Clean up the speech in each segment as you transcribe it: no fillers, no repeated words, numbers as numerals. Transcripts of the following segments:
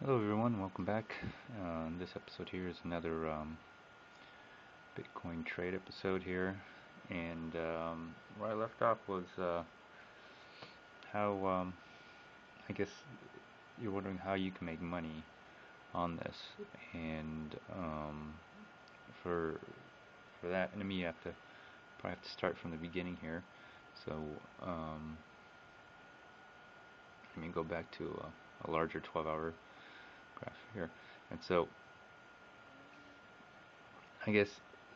Hello everyone, welcome back. This episode here is another Bitcoin trade episode here, and where I left off was how I guess you're wondering how you can make money on this, and for that, and you have to probably start from the beginning here. So let me go back to a larger 12-hour graph here. And so I guess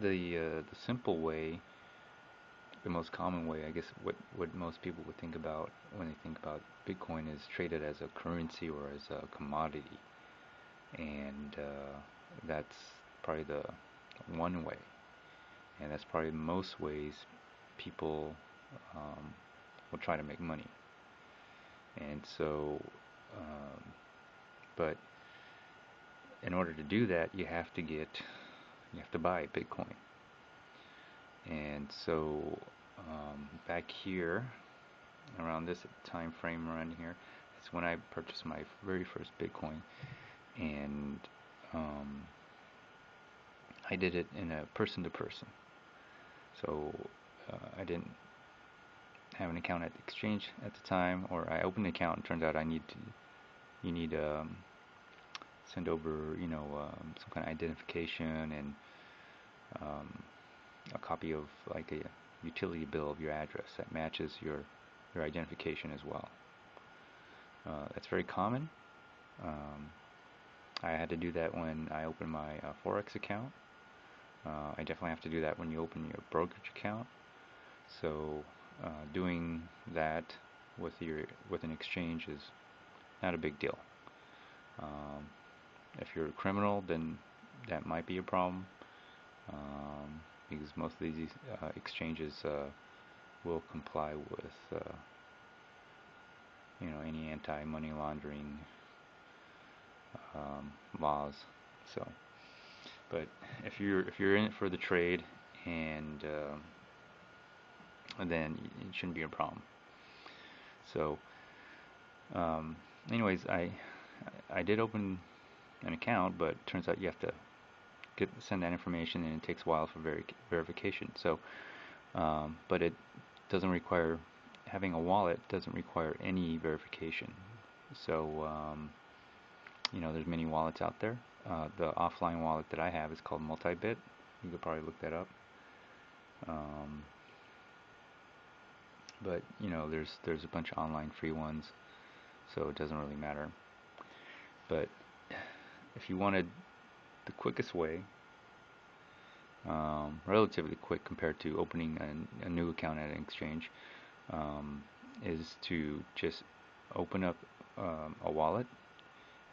the simple way, the most common way, I guess what most people would think about when they think about Bitcoin is traded as a currency or as a commodity, and that's probably the one way, and that's probably most ways people will try to make money. And so but in order to do that, you have to buy Bitcoin. And so back here around this time frame around here is when I purchased my very first Bitcoin, and I did it in a person-to-person. So I didn't have an account at the exchange at the time, or I opened an account and turns out you need to send over, some kind of identification and a copy of like a utility bill of your address that matches your identification as well. That's very common. I had to do that when I opened my Forex account. I definitely have to do that when you open your brokerage account. So doing that with an exchange is not a big deal. If you're a criminal, then that might be a problem, because most of these exchanges will comply with any anti-money laundering laws. So, but if you're in it for the trade, and then it shouldn't be a problem. So anyways, I did open an account, but it turns out you have to send that information, and it takes a while for verification. So, but it doesn't require having a wallet. Doesn't require any verification. So, there's many wallets out there. The offline wallet that I have is called Multibit. You could probably look that up. But there's a bunch of online free ones, so it doesn't really matter. But if you wanted the quickest way, relatively quick compared to opening a new account at an exchange, is to just open up a wallet,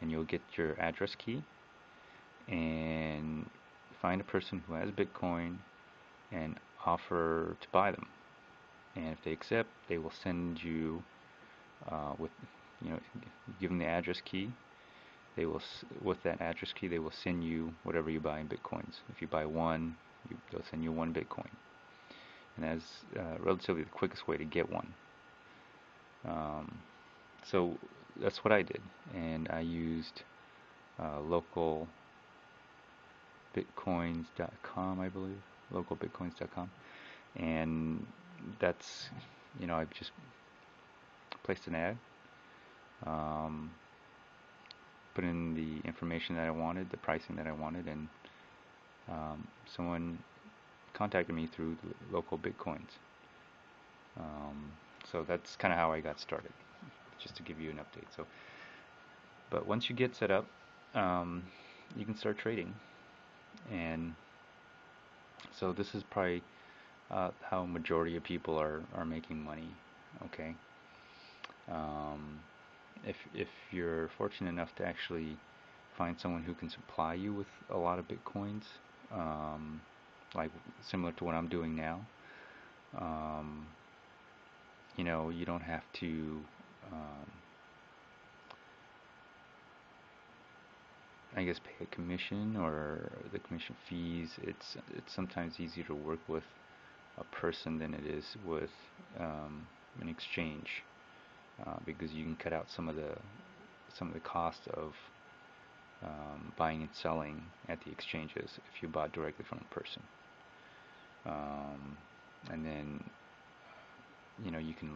and you'll get your address key, and find a person who has Bitcoin, and offer to buy them. And if they accept, they will send you give them the address key. They will, with that address key, they will send you whatever you buy in bitcoins. If you buy one, they'll send you one bitcoin, and that's relatively the quickest way to get one. So that's what I did, and I used LocalBitcoins.com, I believe, LocalBitcoins.com, and that's I've just placed an ad. Put in the information that I wanted, the pricing that I wanted, and someone contacted me through Local Bitcoins. So that's kind of how I got started, just to give you an update. So, but once you get set up, you can start trading, and so this is probably how majority of people are making money. Okay. If you're fortunate enough to actually find someone who can supply you with a lot of bitcoins, like similar to what I'm doing now, you don't have to, I guess, pay a commission or the commission fees. It's sometimes easier to work with a person than it is with an exchange. Because you can cut out some of the cost of buying and selling at the exchanges if you bought directly from a person. And then, you know, you can,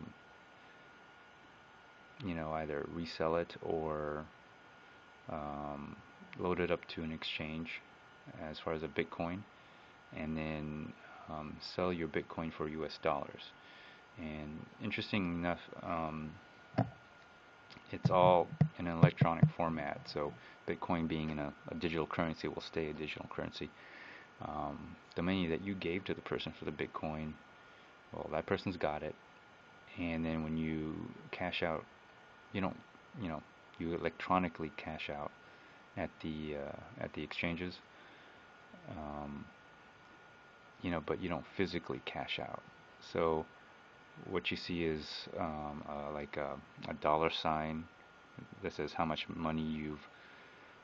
you know, either resell it or load it up to an exchange as far as a Bitcoin, and then sell your Bitcoin for US dollars. And interesting enough, it's all in an electronic format, so Bitcoin being in a digital currency will stay a digital currency. The money that you gave to the person for the Bitcoin, well, that person's got it, and then when you cash out, you don't, you know, you electronically cash out at the exchanges, you know, but you don't physically cash out. So what you see is like a dollar sign that says how much money you've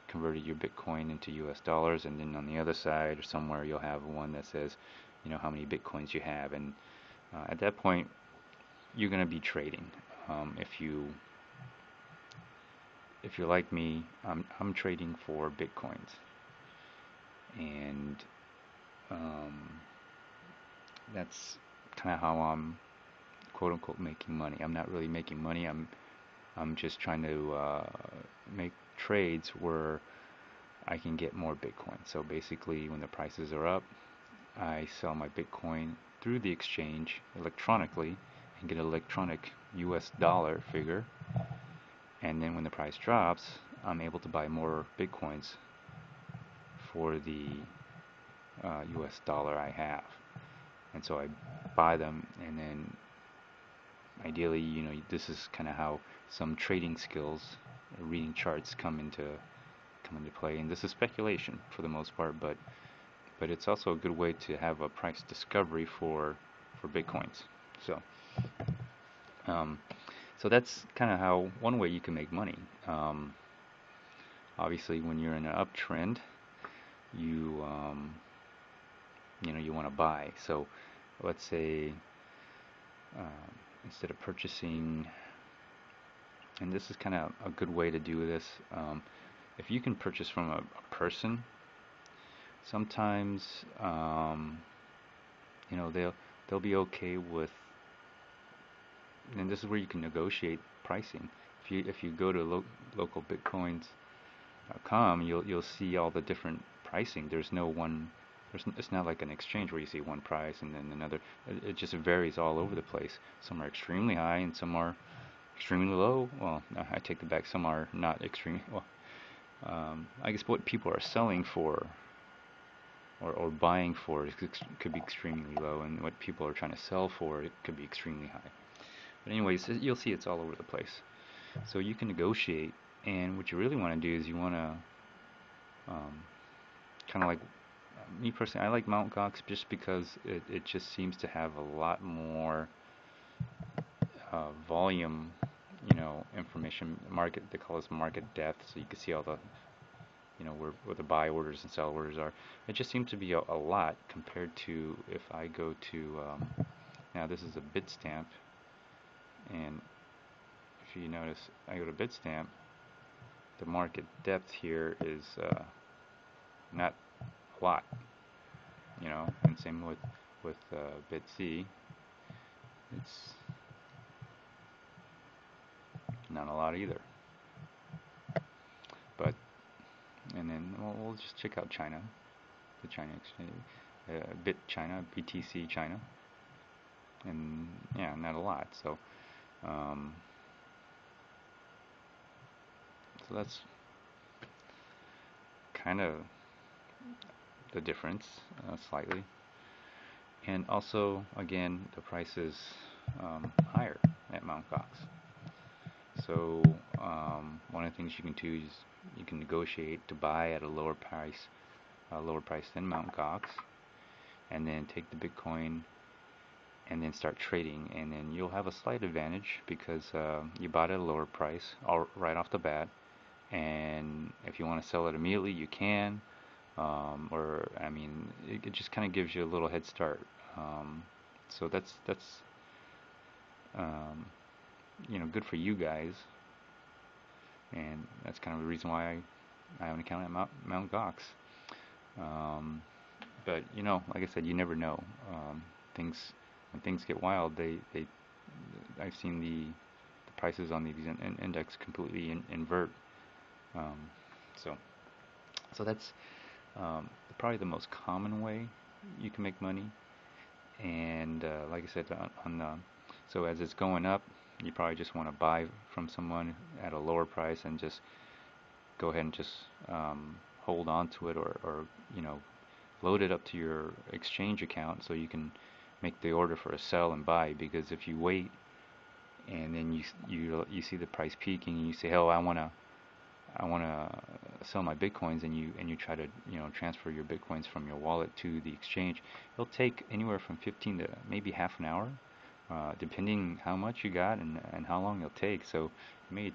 converted your Bitcoin into US dollars, and then on the other side or somewhere you'll have one that says, you know, how many Bitcoins you have. And at that point you're going to be trading. If you're like me, I'm trading for Bitcoins, and that's kind of how I'm quote-unquote making money. I'm not really making money. I'm just trying to make trades where I can get more Bitcoin. So basically, when the prices are up, I sell my Bitcoin through the exchange electronically and get an electronic US dollar figure. And then when the price drops, I'm able to buy more Bitcoins for the US dollar I have. And so I buy them, and then ideally, you know, this is kind of how some trading skills, reading charts, come into play. And this is speculation for the most part, but it's also a good way to have a price discovery for Bitcoins. So so that's kind of how one way you can make money. Obviously, when you're in an uptrend, you you know, you want to buy. So let's say instead of purchasing, and this is kind of a good way to do this, if you can purchase from a person, sometimes you know, they'll be okay with, and this is where you can negotiate pricing. If you go to LocalBitcoins.com, you'll see all the different pricing. There's no one. It's not like an exchange where you see one price and then another. It just varies all over the place. Some are extremely high and some are extremely low. Well, I take it back. Some are not extremely. Well, I guess what people are selling for or buying for could be extremely low, and what people are trying to sell for, it could be extremely high. But anyways, you'll see it's all over the place. So you can negotiate, and what you really want to do is you want to kind of like. Me personally, I like Mt. Gox just because it just seems to have a lot more volume, you know, information. Market, they call this market depth, so you can see all the, you know, where the buy orders and sell orders are. It just seems to be a lot compared to if I go to now this is a Bitstamp, and if you notice, I go to Bitstamp, the market depth here is not lot, you know, and same with BitC, it's not a lot either. But and then we'll just check out China, the China exchange, Bit China, BTC China, and yeah, not a lot. So so that's kind of the difference slightly, and also again the price is higher at Mt. Gox. So one of the things you can do is you can negotiate to buy at a lower price than Mt. Gox, and then take the Bitcoin and then start trading, and then you'll have a slight advantage because you bought at a lower price right off the bat, and if you want to sell it immediately, you can. Or I mean, it just kind of gives you a little head start. So that's you know, good for you guys, and that's kind of the reason why I I own an account at Mt. Gox. But you know, like I said, you never know. When things get wild, I've seen the prices on these index completely invert. So that's probably the most common way you can make money. And like I said, so as it's going up, you probably just want to buy from someone at a lower price and just go ahead and just hold on to it, or you know, load it up to your exchange account so you can make the order for a sell and buy. Because if you wait and then you see the price peaking and you say, oh, I want to sell my bitcoins, and you try to, you know, transfer your bitcoins from your wallet to the exchange, it'll take anywhere from 15 to maybe half an hour, depending how much you got and how long it'll take. So it may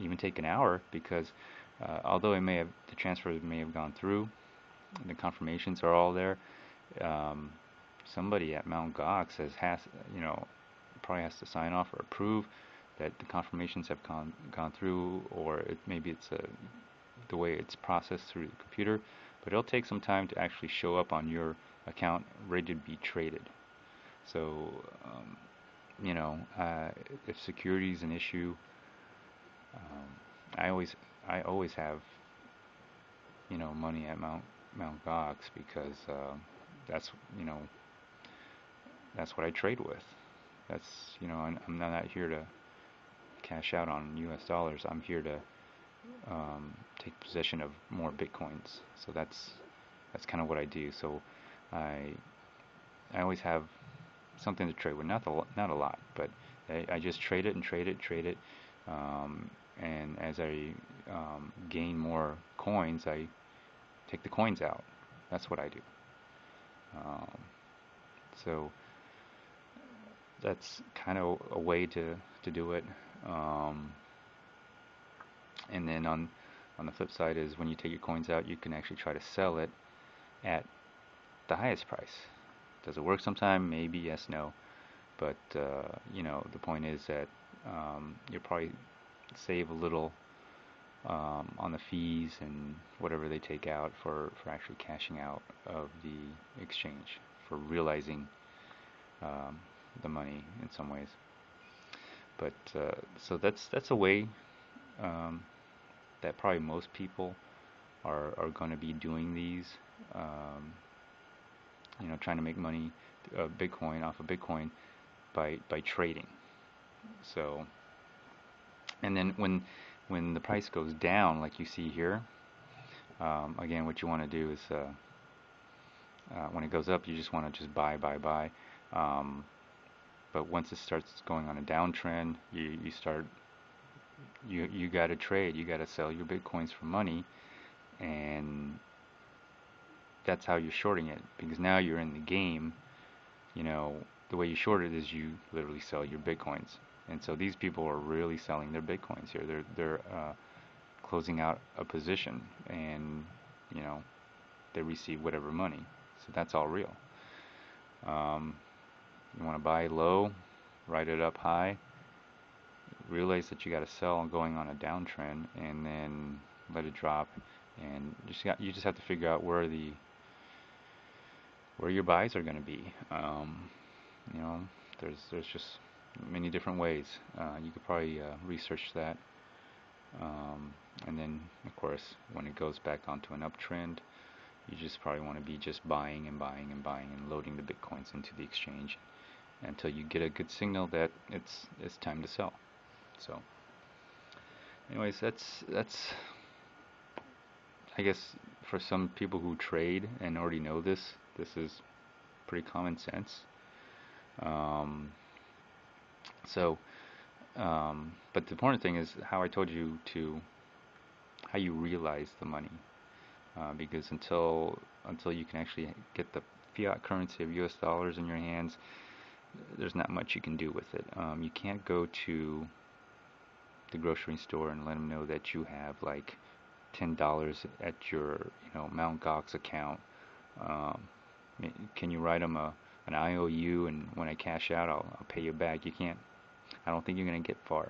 even take an hour, because although the transfers may have gone through, the confirmations are all there, somebody at Mt. Gox probably has to sign off or approve that the confirmations have gone through, or maybe it's the way it's processed through the computer. But it'll take some time to actually show up on your account ready to be traded. So if security is an issue, I always have, you know, money at Mt. Gox, because that's what I trade with. That's, you know, I'm not out here to cash out on US dollars. I'm here to take possession of more bitcoins. So that's kind of what I do. So I always have something to trade with, not a lot, but I just trade it. And as I gain more coins, I take the coins out. That's what I do. So that's kind of a way to do it. And then on the flip side is, when you take your coins out, you can actually try to sell it at the highest price. Does it work sometime? Maybe yes, no. But the point is that you'll probably save a little on the fees and whatever they take out for actually cashing out of the exchange, for realizing the money in some ways. But so that's a way that probably most people are going to be doing these, trying to make money off of Bitcoin by trading. So, and then when the price goes down, like you see here, again, what you want to do is when it goes up, you just want to just buy. But once it starts going on a downtrend, you got to trade. You got to sell your bitcoins for money, and that's how you're shorting it. Because now you're in the game. You know, the way you short it is you literally sell your bitcoins. And so these people are really selling their bitcoins here. They're closing out a position, and you know, they receive whatever money. So that's all real. You want to buy low, ride it up high, realize that you got to sell going on a downtrend, and then let it drop. And you just have to figure out where your buys are going to be. There's just many different ways. You could probably research that. And then, of course, when it goes back onto an uptrend, you just probably want to be just buying and loading the bitcoins into the exchange until you get a good signal that it's time to sell. So, anyways, that's I guess for some people who trade and already know this, this is pretty common sense. But the important thing is how I told you how you realize the money, because until you can actually get the fiat currency of US dollars in your hands, there's not much you can do with it. You can't go to the grocery store and let them know that you have like $10 at your Mt. Gox account. Can you write them an IOU, and when I cash out, I'll pay you back? You can't. I don't think you're going to get far.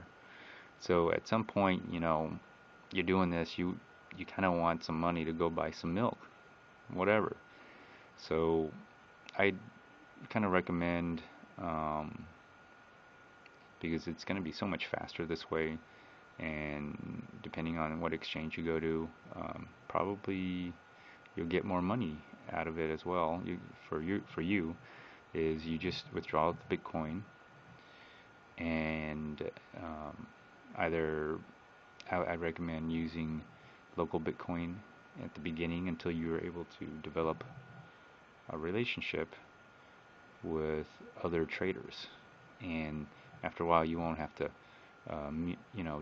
So at some point, you're doing this, you you kind of want some money to go buy some milk, whatever. So I kind of recommend, because it's going to be so much faster this way, and depending on what exchange you go to, probably you'll get more money out of it as well. For you is you just withdraw the Bitcoin and either I recommend using LocalBitcoin at the beginning until you're able to develop a relationship with other traders, and after a while you won't have to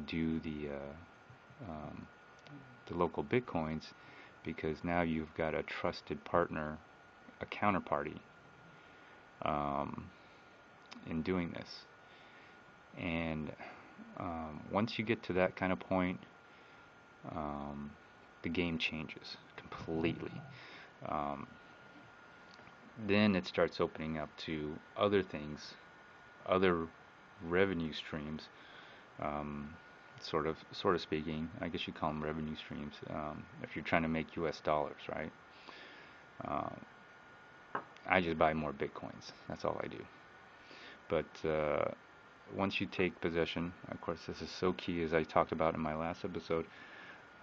do the LocalBitcoins, because now you've got a trusted partner, a counterparty, in doing this. And once you get to that kind of point, the game changes completely. Then it starts opening up to other things, other revenue streams, sort of speaking. I guess you call them revenue streams if you're trying to make U.S. dollars, right? I just buy more Bitcoins. That's all I do. But once you take possession, of course, this is so key, as I talked about in my last episode.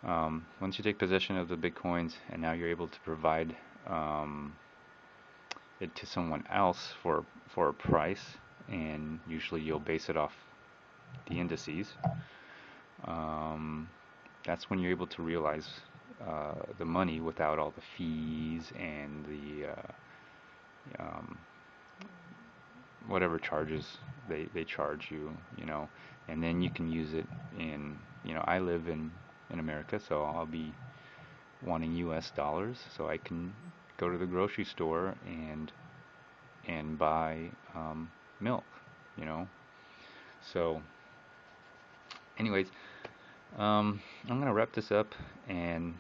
Once you take possession of the Bitcoins, and now you're able to provide it to someone else for a price, and usually you'll base it off the indices, that's when you're able to realize the money without all the fees and the whatever charges they charge you, and then you can use it in, I live in America, so I'll be wanting US dollars, so I can go to the grocery store and buy milk, so anyways, I'm going to wrap this up, and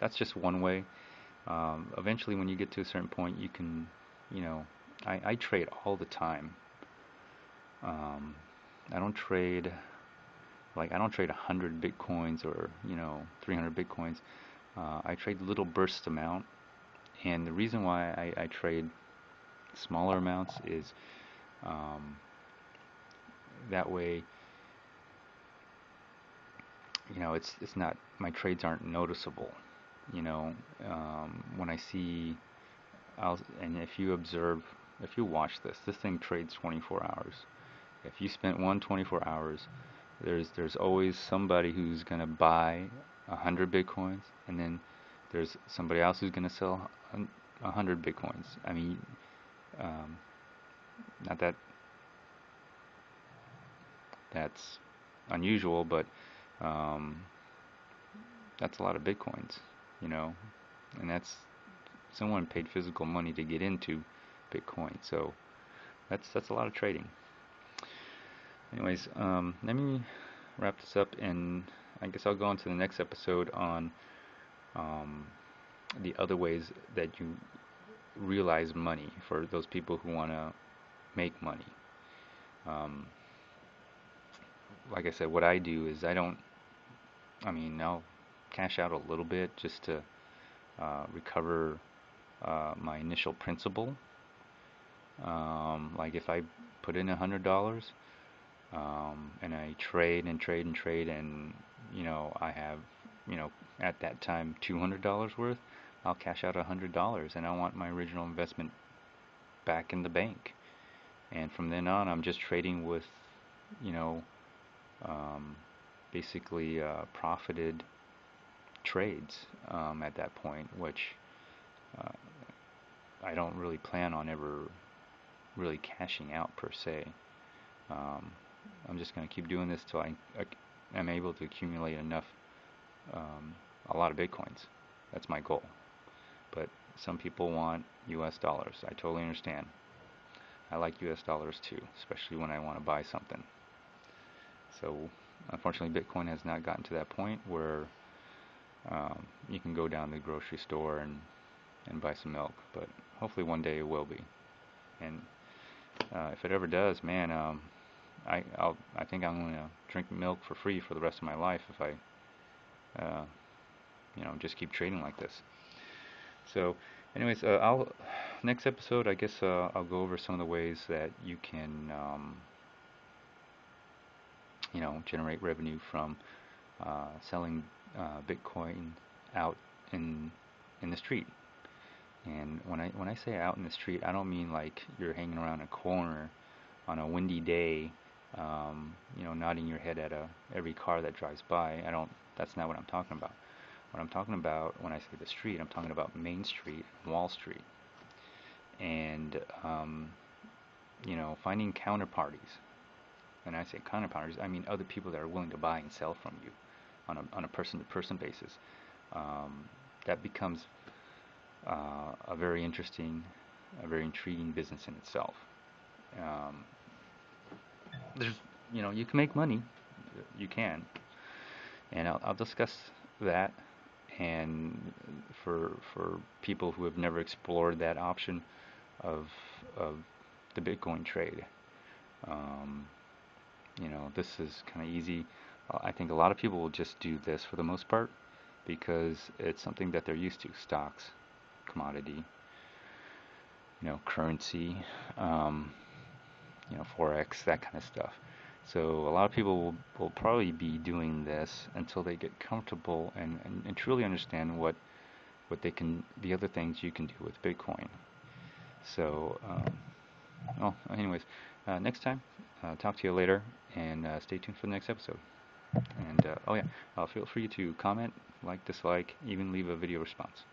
that's just one way. Eventually, when you get to a certain point, you can, I trade all the time. I don't trade, I don't trade 100 Bitcoins or, 300 Bitcoins. I trade little burst amount, and the reason why I trade smaller amounts is that way, it's not, my trades aren't noticeable, when I see, and if you observe, if you watch this thing trades 24 hours. If you spent 24 hours, there's always somebody who's going to buy 100 Bitcoins, and then there's somebody else who's going to sell 100 Bitcoins. I mean, not that that's unusual, but that's a lot of Bitcoins, and that's someone paid physical money to get into Bitcoin, so that's a lot of trading. Anyways, let me wrap this up, and I guess I'll go on to the next episode on the other ways that you realize money for those people who want to make money. Like I said, what I do is I'll cash out a little bit just to recover my initial principal. Like if I put in $100 and I trade, and I have at that time $200 worth, I'll cash out $100, and I want my original investment back in the bank. And from then on, I'm just trading with basically profited trades at that point, which I don't really plan on ever really cashing out per se. I'm just going to keep doing this till I am able to accumulate enough, a lot of Bitcoins. That's my goal. But some people want US dollars. I totally understand. I like US dollars too, especially when I want to buy something. So unfortunately, Bitcoin has not gotten to that point where you can go down to the grocery store and buy some milk, but hopefully one day it will be. And if it ever does, man, I think I'm going to drink milk for free for the rest of my life if I you know, just keep trading like this. So anyways, I'll next episode, I guess I'll go over some of the ways that you can you know, generate revenue from selling Bitcoin out in the street. And when I say out in the street, I don't mean like you're hanging around a corner on a windy day, you know, nodding your head at every car that drives by. I don't. That's not what I'm talking about. What I'm talking about when I say the street, I'm talking about Main Street, Wall Street, and you know, finding counterparties. And I say counterparties, I mean other people that are willing to buy and sell from you on a person-to-person basis. That becomes a very intriguing business in itself. There's, you know, you can make money, you can, and I'll discuss that. And for people who have never explored that option of the Bitcoin trade, you know, this is kind of easy. I think a lot of people will just do this for the most part because it's something that they're used to: stocks, commodity, you know, currency, you know, forex, that kind of stuff. So a lot of people will probably be doing this until they get comfortable and truly understand what they can, the other things you can do with Bitcoin. So, well, anyways, next time, talk to you later, and stay tuned for the next episode. And, oh yeah, feel free to comment, like, dislike, even leave a video response.